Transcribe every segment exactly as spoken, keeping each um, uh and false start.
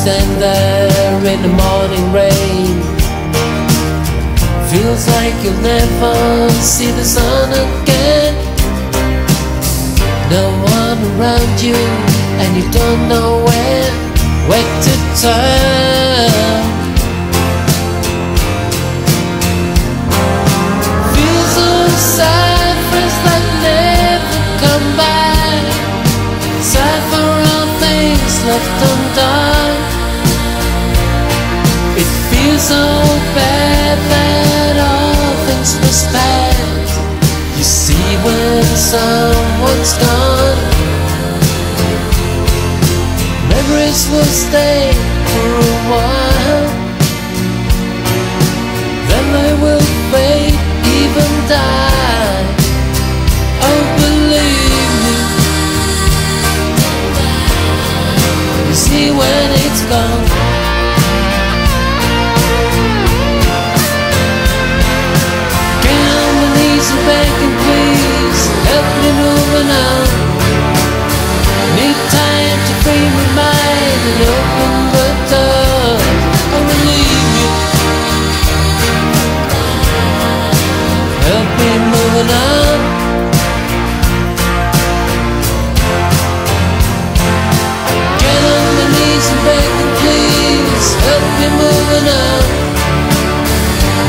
stand there in the morning rain. Feels like you'll never see the sun again. No one around you, and you don't know where, where to turn. Feels so sad, friends that never come back. Sad for all things left undone. It feels so bad that all things must pass. You see when someone's gone, memories will stay for a while. Then they will fade, even die. Oh, believe me, you see when it's gone. Down my knees and begging, please help me moving on. Need time to free my mind and open the door. Oh, believe me, help me moving on. Get on my knees and begging, please help me moving on.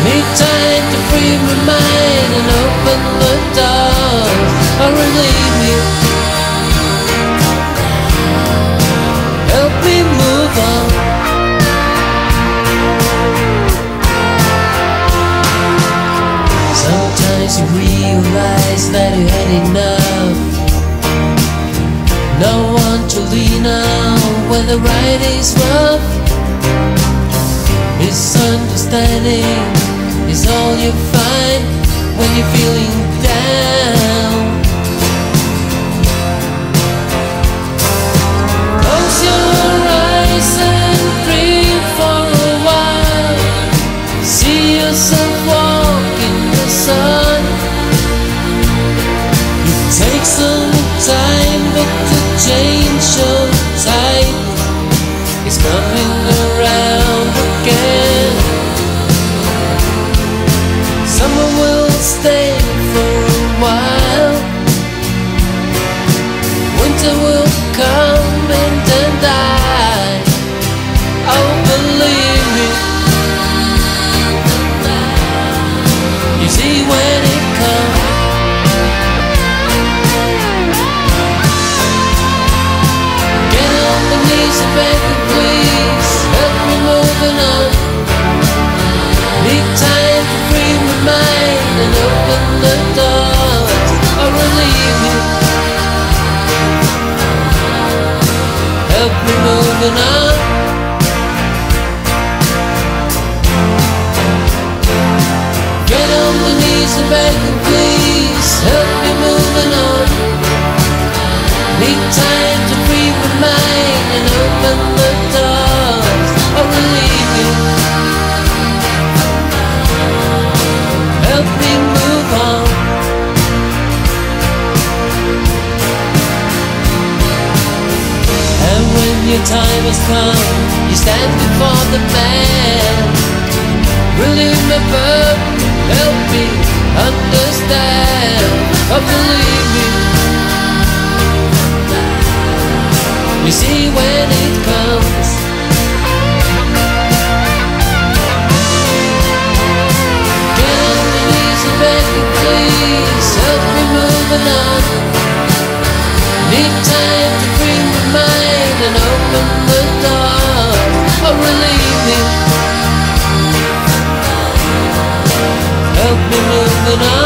Need time to free my mind and open the door. Oh, believe me, you realize that you had enough. No one to lean on when the ride is rough. Misunderstanding is all you find when you're feeling down. Close your eyes and dream for a while. See yourself walk in the sun. Take some time, but the change so tight is coming around again. Summer will stay for a while. Winter will come and then die. Oh, believe me, you see when it comes. Baby, please help me moving on. Need time to free my mind and open the doors. I relieve you, help me moving on. Get on my knees and baby, please help me moving on. Need time to free my mind and open the doors. I believe you, help me move on. And when your time has come, you stand before the man. Remember, help me understand. I believe you, you see when it comes. Get on your knees and beg you, please help me moving on. Need time to free my mind and open the door. Oh, relieve me, help me moving on.